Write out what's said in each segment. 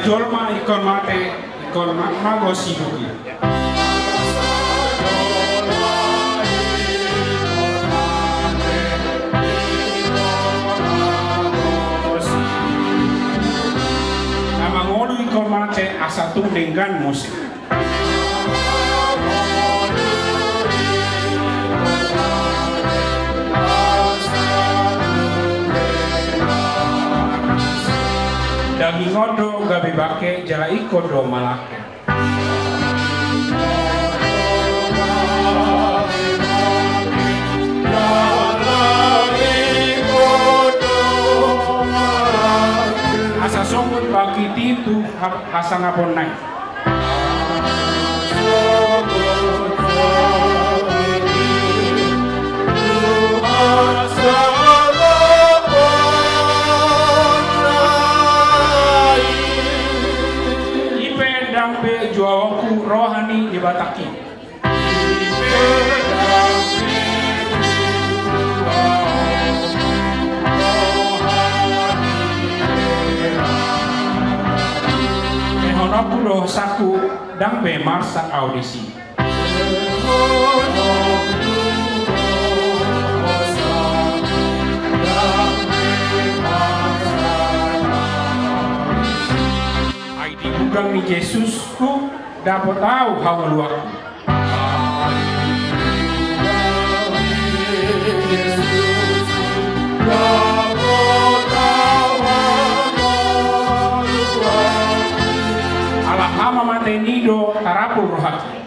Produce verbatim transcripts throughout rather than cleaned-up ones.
Sajolma ikon mate ikon mago sibuki. Nama ngono ikon mate asatu dengan musik. Dagi ngodo gabi bake jala ikodo malake. Asa songun baki titu asa ngapon naik. Juawaku rohani di Bataki. Mehonoku roh saku dan bemar sak audisi. Kami Yesusku dapat tahu hawa luarku. Allah hama matenido tarapul rohati.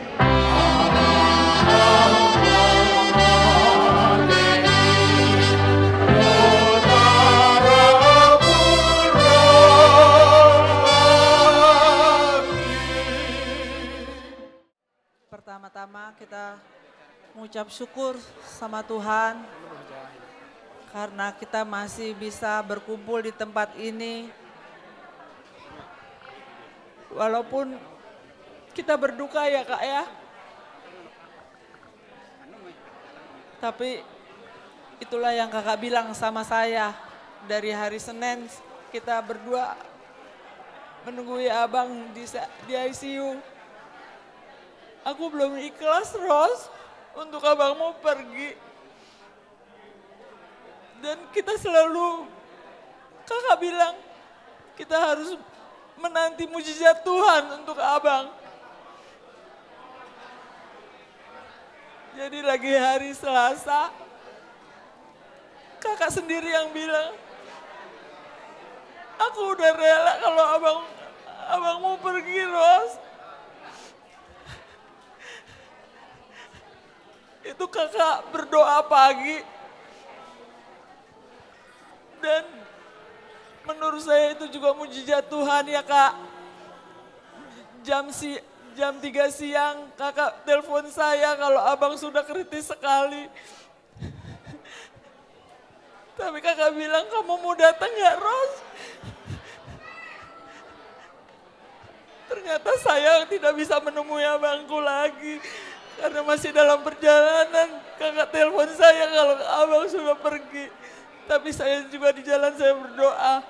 Pertama-tama kita mengucap syukur sama Tuhan karena kita masih bisa berkumpul di tempat ini. Walaupun kita berduka ya Kak ya, tapi itulah yang Kakak bilang sama saya. Dari hari Senin kita berdua menunggu Abang di, di I C U. Aku belum ikhlas, Ros, untuk abangmu pergi. Dan kita selalu, kakak bilang, kita harus menanti mujizat Tuhan untuk abang. Jadi lagi hari Selasa, kakak sendiri yang bilang, aku udah rela kalau abang abangmu pergi, Ros. Itu kakak berdoa pagi, dan menurut saya itu juga mujizat Tuhan ya Kak. Jam, si, jam tiga siang kakak telepon saya kalau abang sudah kritis sekali. Tapi kakak bilang, kamu mau datang gak Ros? Ternyata saya tidak bisa menemui abangku lagi. Karena masih dalam perjalanan, kakak telepon saya kalau abang sudah pergi. Tapi saya juga di jalan saya berdoa.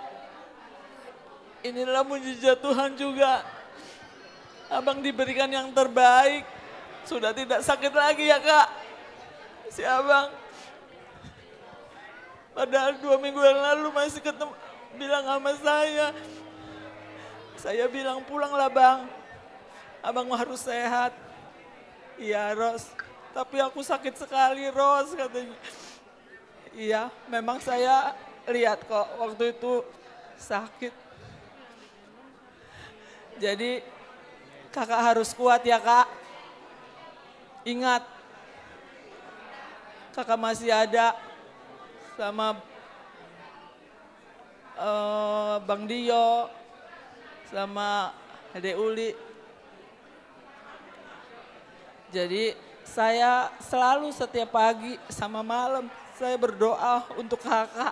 Inilah mujizat Tuhan juga. Abang diberikan yang terbaik. Sudah tidak sakit lagi ya Kak, si abang. Padahal dua minggu yang lalu masih ketemu, bilang sama saya. Saya bilang, pulanglah bang. Abang harus sehat. Iya Ros, tapi aku sakit sekali Ros katanya. Iya, memang saya lihat kok waktu itu sakit. Jadi kakak harus kuat ya Kak. Ingat, kakak masih ada sama uh, Bang Dio, sama Ade Uli. Jadi saya selalu setiap pagi sama malam saya berdoa untuk kakak.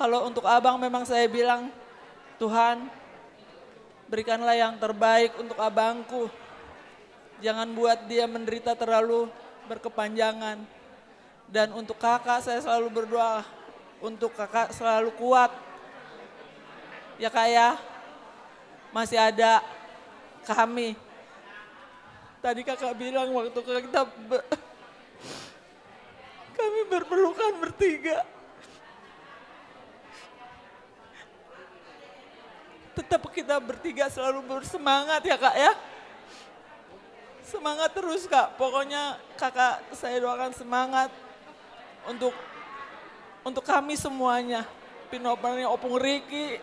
Kalau untuk abang memang saya bilang, Tuhan berikanlah yang terbaik untuk abangku. Jangan buat dia menderita terlalu berkepanjangan. Dan untuk kakak saya selalu berdoa, untuk kakak selalu kuat. ya Kak ya, masih ada kami. Tadi kakak bilang waktu kita ber... kami berpelukan bertiga. Tetap kita bertiga selalu bersemangat ya Kak ya. Semangat terus Kak, pokoknya kakak saya doakan semangat untuk untuk kami semuanya. Pinopannya Opung Riki,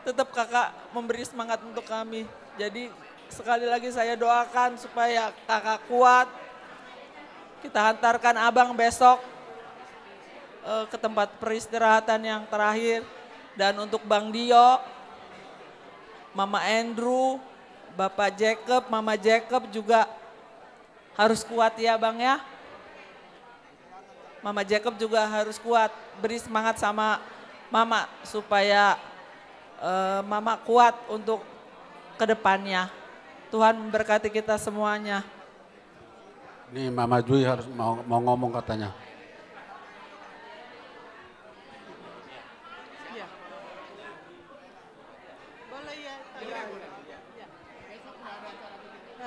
tetap kakak memberi semangat untuk kami. Jadi sekali lagi saya doakan supaya kakak kuat, kita hantarkan abang besok eh, ke tempat peristirahatan yang terakhir. Dan untuk Bang Dio, Mama Andrew, Bapak Jacob, Mama Jacob juga harus kuat ya Bang ya. Mama Jacob juga harus kuat, beri semangat sama Mama supaya uh, Mama kuat untuk kedepannya. Tuhan memberkati kita semuanya. Nih Mama Jui harus mau, mau ngomong katanya.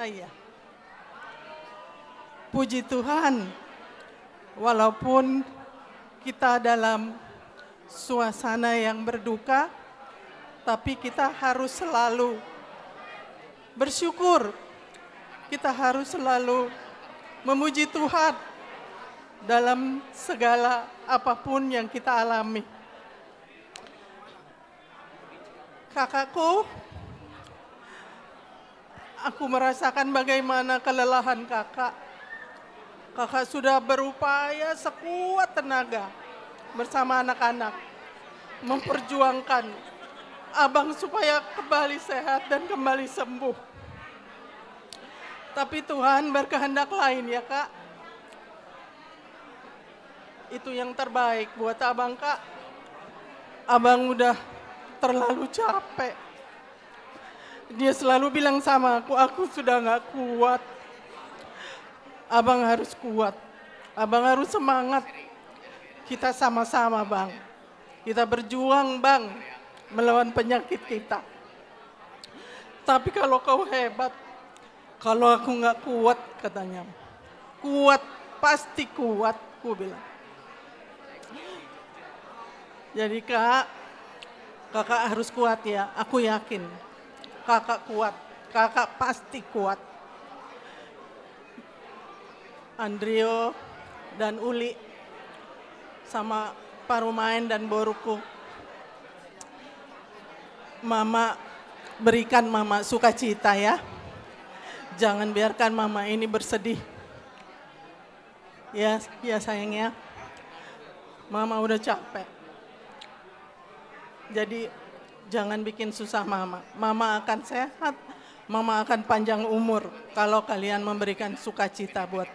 Ah, iya. Puji Tuhan, walaupun kita dalam suasana yang berduka, tapi kita harus selalu bersyukur, kita harus selalu memuji Tuhan dalam segala apapun yang kita alami. Kakakku, aku merasakan bagaimana kelelahan kakak. Kakak sudah berupaya sekuat tenaga bersama anak-anak memperjuangkan abang supaya kembali sehat dan kembali sembuh. Tapi Tuhan berkehendak lain ya Kak. Itu yang terbaik buat abang Kak. Abang udah terlalu capek. Dia selalu bilang sama aku, aku sudah nggak kuat. Abang harus kuat, abang harus semangat. Kita sama-sama bang, kita berjuang bang, melawan penyakit kita. Tapi kalau kau hebat, kalau aku nggak kuat katanya. Kuat, pasti kuat, aku bilang. Jadi kak, kakak harus kuat ya, aku yakin. Kakak kuat, kakak pasti kuat. Andrio dan Uli, sama Parumain dan Boruku. Mama, berikan mama sukacita ya. Jangan biarkan mama ini bersedih. Ya, ya sayangnya. Mama udah capek. Jadi, jangan bikin susah mama. Mama akan sehat, mama akan panjang umur kalau kalian memberikan sukacita buat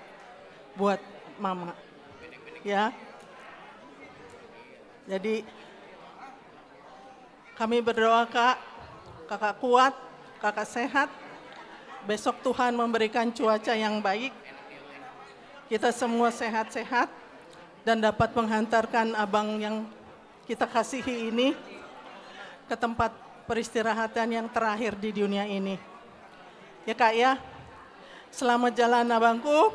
buat mama. Ya. Jadi kami berdoa Kak, Kakak kuat, Kakak sehat. Besok Tuhan memberikan cuaca yang baik. Kita semua sehat-sehat dan dapat menghantarkan abang yang kita kasihi ini ke tempat peristirahatan yang terakhir di dunia ini. Ya Kak ya, selamat jalan abangku.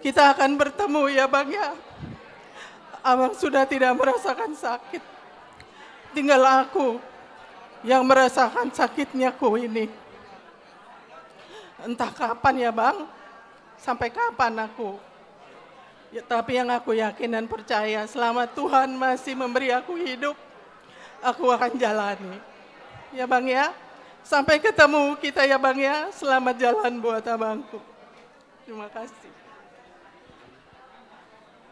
Kita akan bertemu ya bang ya. Abang sudah tidak merasakan sakit. Tinggal aku yang merasakan sakitnya ku ini. Entah kapan ya bang, sampai kapan aku. Ya, tapi yang aku yakin dan percaya, selama Tuhan masih memberi aku hidup, aku akan jalani. Ya bang ya, sampai ketemu kita ya bang ya. Selamat jalan buat abangku. Terima kasih.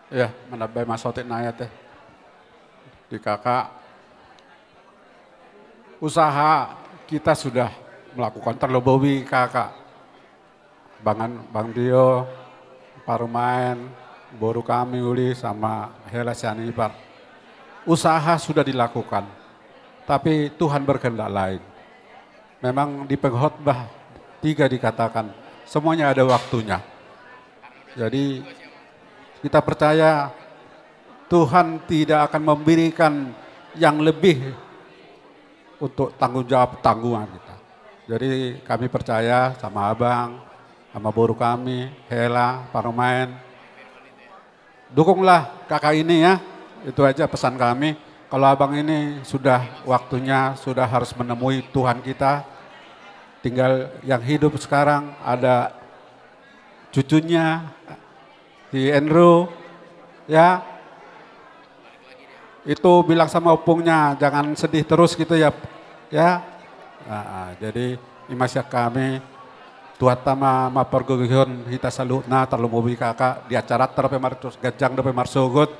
Ya, menambah masotik nayat ya. Di kakak, usaha kita sudah melakukan terlebih kakak. Bangan Bang Dio, Parumain, Boru kami Uli, sama Hela Sianipar. Usaha sudah dilakukan. Tapi Tuhan berkehendak lain. Memang di pengkhotbah tiga dikatakan, semuanya ada waktunya. Jadi kita percaya Tuhan tidak akan memberikan yang lebih untuk tanggung jawab tanggungan kita. Jadi kami percaya sama abang, sama buruh kami, Hela, Pak Romain. Dukunglah kakak ini ya, itu aja pesan kami. Kalau abang ini sudah waktunya, sudah harus menemui Tuhan kita. Tinggal yang hidup sekarang ada cucunya, si Andrew, ya. Itu bilang sama opungnya, jangan sedih terus gitu ya. Ya. Nah, jadi imasya kami, Tuhan tama mapergugion hita salutna terlumobi kakak di acara terpemartus gajang terpemarsugut.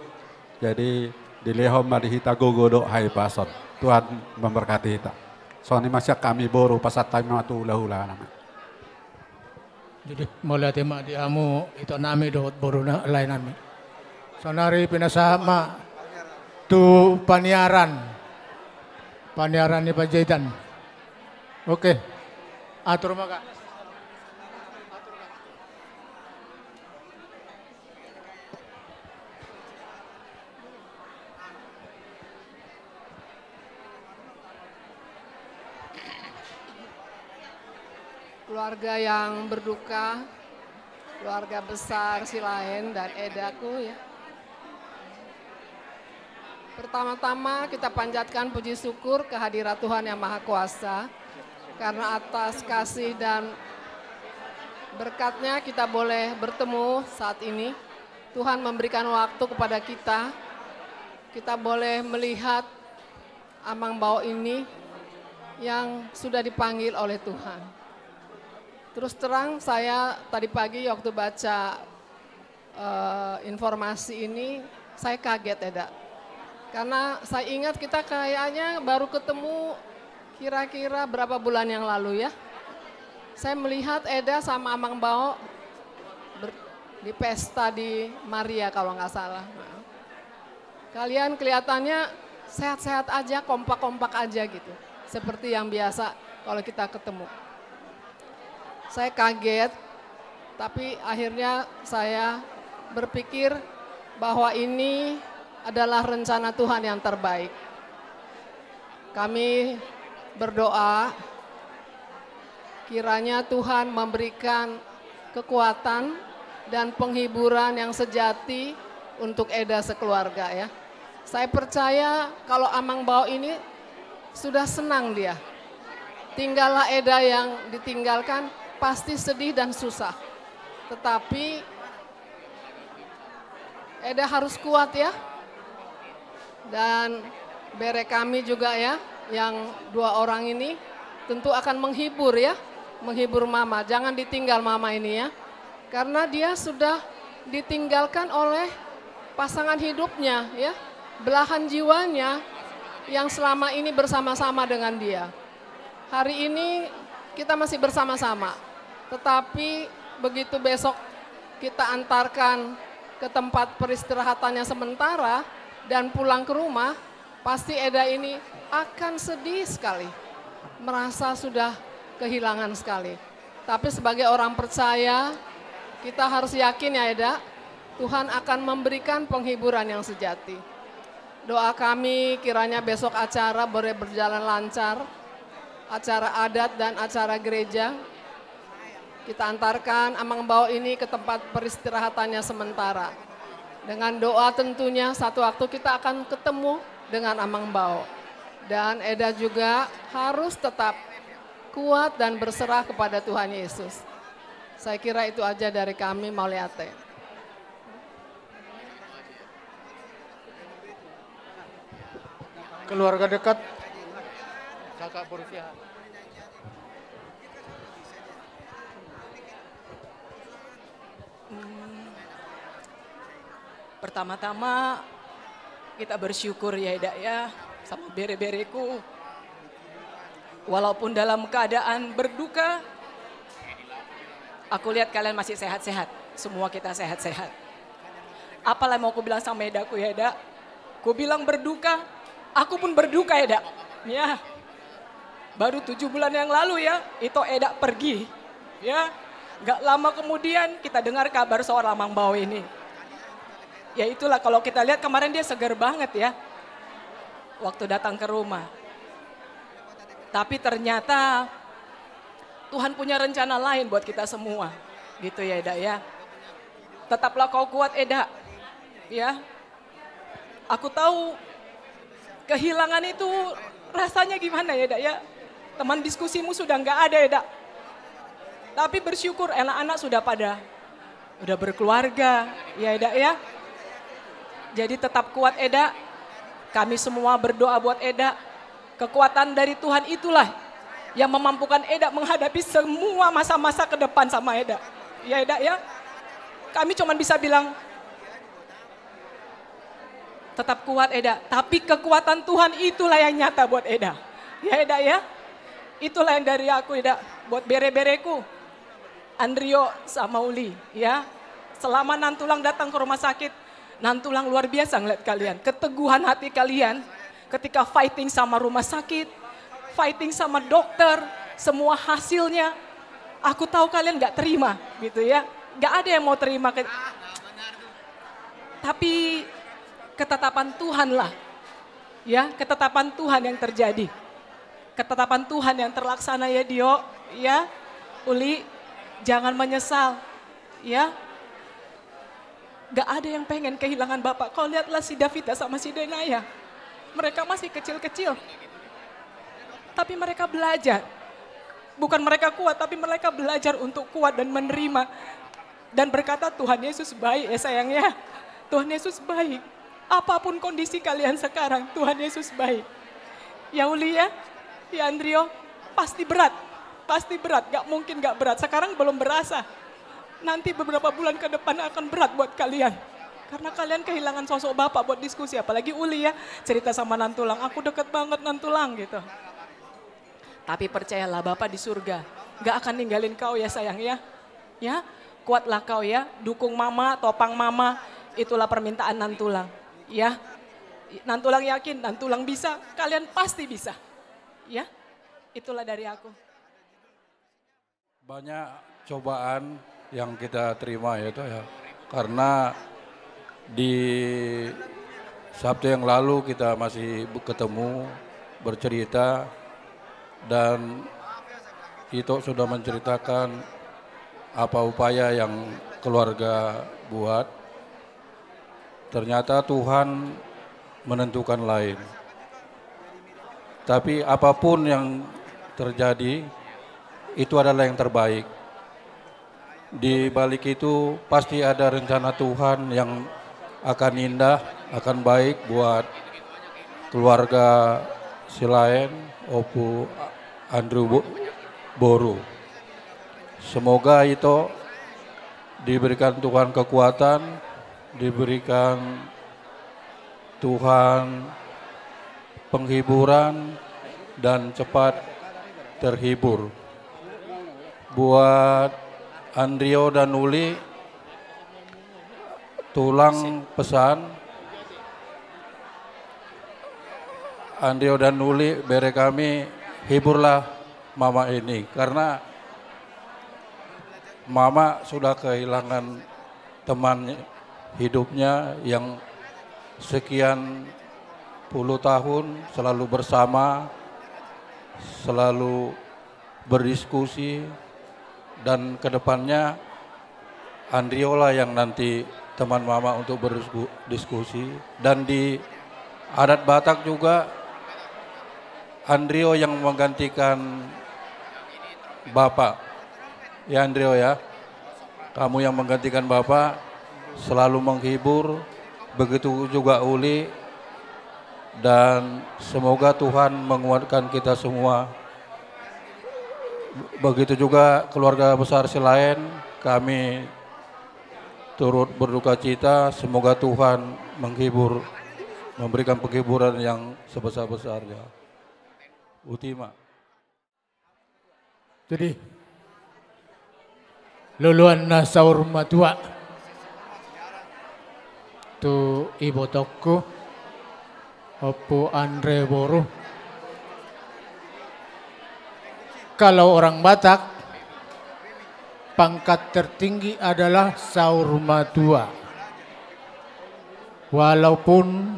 Jadi dilehom mari hita gogodok hai pason. Tuhan memberkati hita. Soalnya masih kami boru pasat time matu lahula nama. Jadi mulai tema diamu itu nami dohot boru lain nami. Sonari pinasama tu paniaran, paniaran di Panjaitan. Oke, atur maka. Keluarga yang berduka, keluarga besar Silaen dan Edaku ya. Pertama-tama kita panjatkan puji syukur kehadirat Tuhan Yang Maha Kuasa, karena atas kasih dan berkatnya kita boleh bertemu saat ini. Tuhan memberikan waktu kepada kita, kita boleh melihat Amang Bau ini yang sudah dipanggil oleh Tuhan. Terus terang saya tadi pagi waktu baca uh, informasi ini, saya kaget Eda. Karena saya ingat kita kayaknya baru ketemu kira-kira berapa bulan yang lalu ya. Saya melihat Eda sama Amang Bao di pesta di Maria kalau nggak salah. Nah, kalian kelihatannya sehat-sehat aja, kompak-kompak aja gitu. Seperti yang biasa kalau kita ketemu. Saya kaget, tapi akhirnya saya berpikir bahwa ini adalah rencana Tuhan yang terbaik. Kami berdoa, kiranya Tuhan memberikan kekuatan dan penghiburan yang sejati untuk Eda sekeluarga ya. Saya percaya kalau Amang Bao ini sudah senang dia. Tinggallah Eda yang ditinggalkan, pasti sedih dan susah. Tetapi Eda harus kuat ya. Dan bere kami juga ya, yang dua orang ini tentu akan menghibur ya, menghibur mama. Jangan ditinggal mama ini ya. Karena dia sudah ditinggalkan oleh pasangan hidupnya ya, belahan jiwanya yang selama ini bersama-sama dengan dia. Hari ini kita masih bersama-sama. Tetapi begitu besok kita antarkan ke tempat peristirahatannya sementara dan pulang ke rumah, pasti Eda ini akan sedih sekali, merasa sudah kehilangan sekali. Tapi sebagai orang percaya, kita harus yakin ya Eda, Tuhan akan memberikan penghiburan yang sejati. Doa kami kiranya besok acara boleh berjalan lancar, acara adat dan acara gereja. Kita antarkan Amang Bao ini ke tempat peristirahatannya sementara. Dengan doa tentunya satu waktu kita akan ketemu dengan Amang Bao. Dan Eda juga harus tetap kuat dan berserah kepada Tuhan Yesus. Saya kira itu aja dari kami, Mauliate. Keluarga dekat, kakak Borussia. Hmm, pertama-tama kita bersyukur ya Eda ya, sama bere-bereku, walaupun dalam keadaan berduka, aku lihat kalian masih sehat-sehat, semua kita sehat-sehat. Apalah mau aku bilang sama Edaku ya Eda, ku bilang berduka, aku pun berduka Eda, ya. Baru tujuh bulan yang lalu ya, itu Eda pergi, ya. Gak lama kemudian kita dengar kabar soal Amang Bao ini. Ya itulah kalau kita lihat kemarin dia segar banget ya. Waktu datang ke rumah. Tapi ternyata Tuhan punya rencana lain buat kita semua. Gitu ya, Eda ya. Tetaplah kau kuat, Eda. Ya. Aku tahu kehilangan itu rasanya gimana ya, Eda ya. Teman diskusimu sudah nggak ada, Eda. Tapi bersyukur anak-anak sudah pada udah berkeluarga, ya, Eda ya. Jadi tetap kuat, Eda. Kami semua berdoa buat Eda. Kekuatan dari Tuhan itulah yang memampukan Eda menghadapi semua masa-masa ke depan sama Eda. Ya, Eda ya. Kami cuma bisa bilang tetap kuat, Eda. Tapi kekuatan Tuhan itulah yang nyata buat Eda. Ya, Eda ya. Itulah yang dari aku, Eda. Buat bere-bereku, Andrio sama Uli. Ya. Selama Nantulang datang ke rumah sakit, Nantulang luar biasa ngeliat kalian, keteguhan hati kalian ketika fighting sama rumah sakit, fighting sama dokter, semua hasilnya, aku tahu kalian gak terima gitu ya, gak ada yang mau terima. Tapi ketetapan Tuhan lah, ya ketetapan Tuhan yang terjadi, ketetapan Tuhan yang terlaksana ya Dio, ya Uli, jangan menyesal, ya. Gak ada yang pengen kehilangan Bapak. Kau lihatlah si Davita sama si Denaya. Mereka masih kecil-kecil. Tapi mereka belajar. Bukan mereka kuat, tapi mereka belajar untuk kuat dan menerima. Dan berkata, Tuhan Yesus baik ya sayangnya. Tuhan Yesus baik. Apapun kondisi kalian sekarang, Tuhan Yesus baik. Ya Uli ya, ya Andrio, pasti berat. Pasti berat, gak mungkin gak berat. Sekarang belum berasa. Nanti beberapa bulan ke depan akan berat buat kalian. Karena kalian kehilangan sosok Bapak buat diskusi. Apalagi Uli ya, cerita sama Nantulang. Aku deket banget Nantulang gitu. Tapi percayalah Bapak di surga. Gak akan ninggalin kau ya sayang ya. Ya, kuatlah kau ya. Dukung mama, topang mama. Itulah permintaan Nantulang. Ya, Nantulang yakin, Nantulang bisa. Kalian pasti bisa. Ya, itulah dari aku. Banyak cobaan yang kita terima ya itu ya, karena di Sabtu yang lalu kita masih ketemu bercerita dan Ito sudah menceritakan apa upaya yang keluarga buat, ternyata Tuhan menentukan lain. Tapi apapun yang terjadi itu adalah yang terbaik. Di balik itu pasti ada rencana Tuhan yang akan indah, akan baik buat keluarga Silaen, Opu, Andrew Boru. Semoga itu diberikan Tuhan kekuatan, diberikan Tuhan penghiburan dan cepat terhibur. Buat Andrio dan Uli, Tulang pesan, Andrio dan Uli, bere kami, hiburlah mama ini. Karena mama sudah kehilangan teman hidupnya yang sekian puluh tahun selalu bersama, selalu berdiskusi, dan kedepannya Andriola yang nanti teman mama untuk berdiskusi. Dan di adat Batak juga Andrio yang menggantikan Bapak. Ya Andrio ya, kamu yang menggantikan Bapak selalu menghibur, begitu juga Uli. Dan semoga Tuhan menguatkan kita semua. Begitu juga keluarga besar Silaen, kami turut berduka cita, semoga Tuhan menghibur, memberikan penghiburan yang sebesar-besarnya. Ultima. Jadi, luluan nasaur matua, tu ibu toko, Opu Andre Boru. Kalau orang Batak, pangkat tertinggi adalah saur matua. Walaupun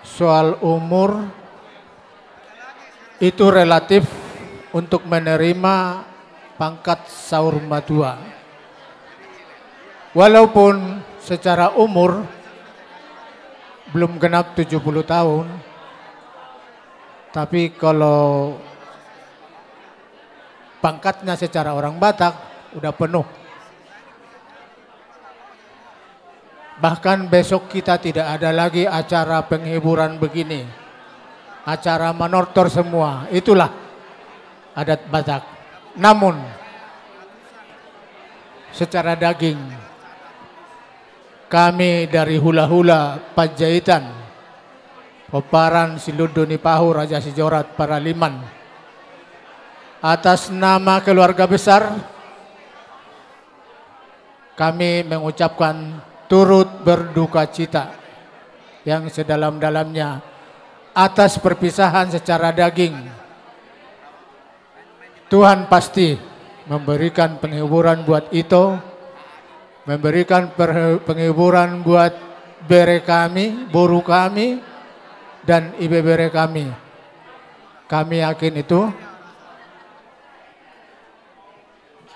soal umur itu relatif untuk menerima pangkat Saur Madua. Walaupun secara umur belum genap tujuh puluh tahun, tapi kalau pangkatnya secara orang Batak udah penuh. Bahkan besok kita tidak ada lagi acara penghiburan begini. Acara manortor semua, itulah adat Batak. Namun secara daging kami dari hula-hula Panjaitan, Peparan, Siluduni Pahu, Raja Sijorat, Paraliman, atas nama keluarga besar kami mengucapkan turut berduka cita yang sedalam-dalamnya atas perpisahan secara daging. Tuhan pasti memberikan penghiburan buat Ito, memberikan penghiburan buat bere kami, buru kami, dan ibe bere kami. Kami yakin itu.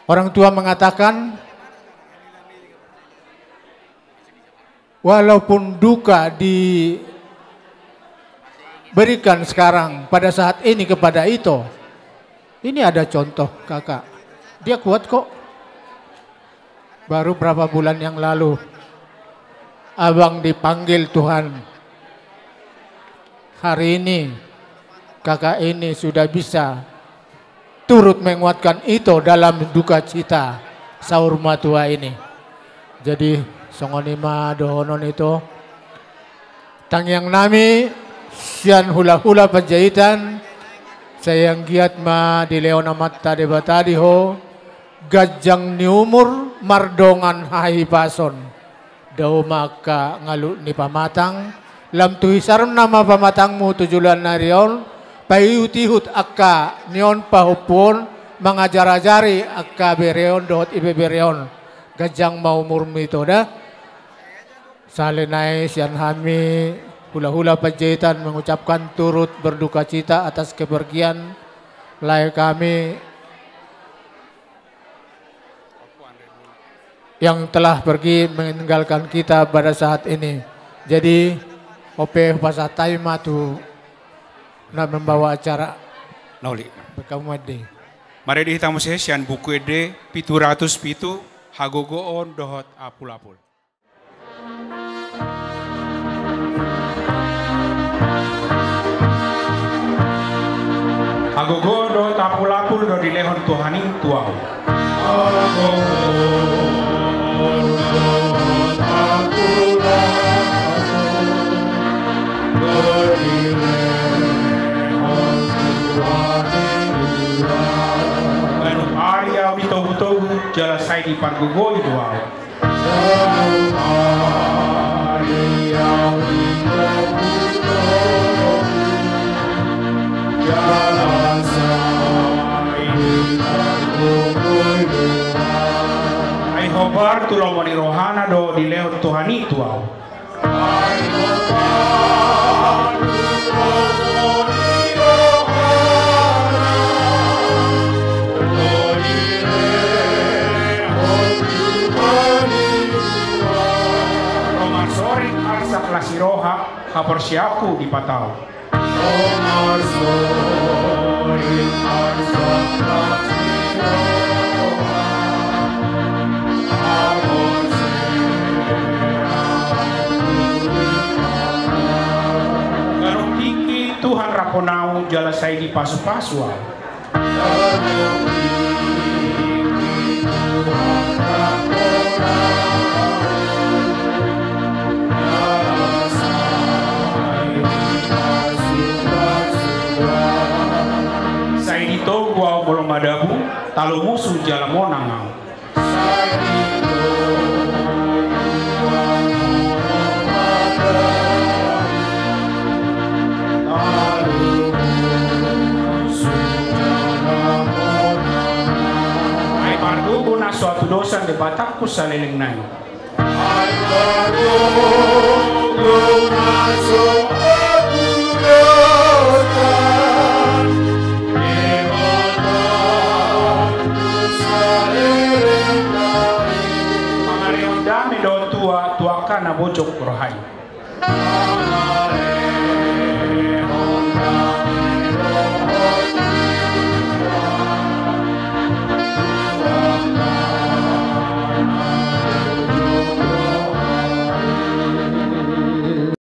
Orang tua mengatakan, walaupun duka diberikan sekarang pada saat ini kepada Ito, ini ada contoh kakak, dia kuat kok. Baru berapa bulan yang lalu, abang dipanggil Tuhan. Hari ini kakak ini sudah bisa turut menguatkan Ito dalam duka cita Saur Madua ini. Jadi songonima dohonon itu tangyang nami sian hula-hula Panjaitan sayang giat ma di leona mata de batadi ho gajang ni umur mardongan hai pason dau maka ngalu ni pamatang lam tuhisar nama pamatangmu tujulan narion payutihut akka nion pahupun mengajar-ajari akka bereon dohot ibe bereon gajang mau murmi itu dah. Salenai sian hami hula-hula Panjaitan mengucapkan turut berduka cita atas kepergian layak kami yang telah pergi meninggalkan kita pada saat ini. Jadi ope pasah taima tu nak membawa acara nauli berkamadi. Mari dihitung musih sian buku ede pitu ratus pitu hagogoon dohot apul-apul. Agogo do tapulapul do dilehon Tuhani tuau. Menu aria bitogu-togu jalasai di panggogo doau. Bar tu lo moni rohana do di leo Tuhani tuau. Romar sori arsa klasiroha hapersiaku di patau. Romar sori arsa klasiroha Tuhan raponau jalasai di pasu-pasua. Sai di togu au bolong madabu talu musuh jalamonangau. Suatu dosa di Batakku saliling naik. tuaka na bojo kurohai.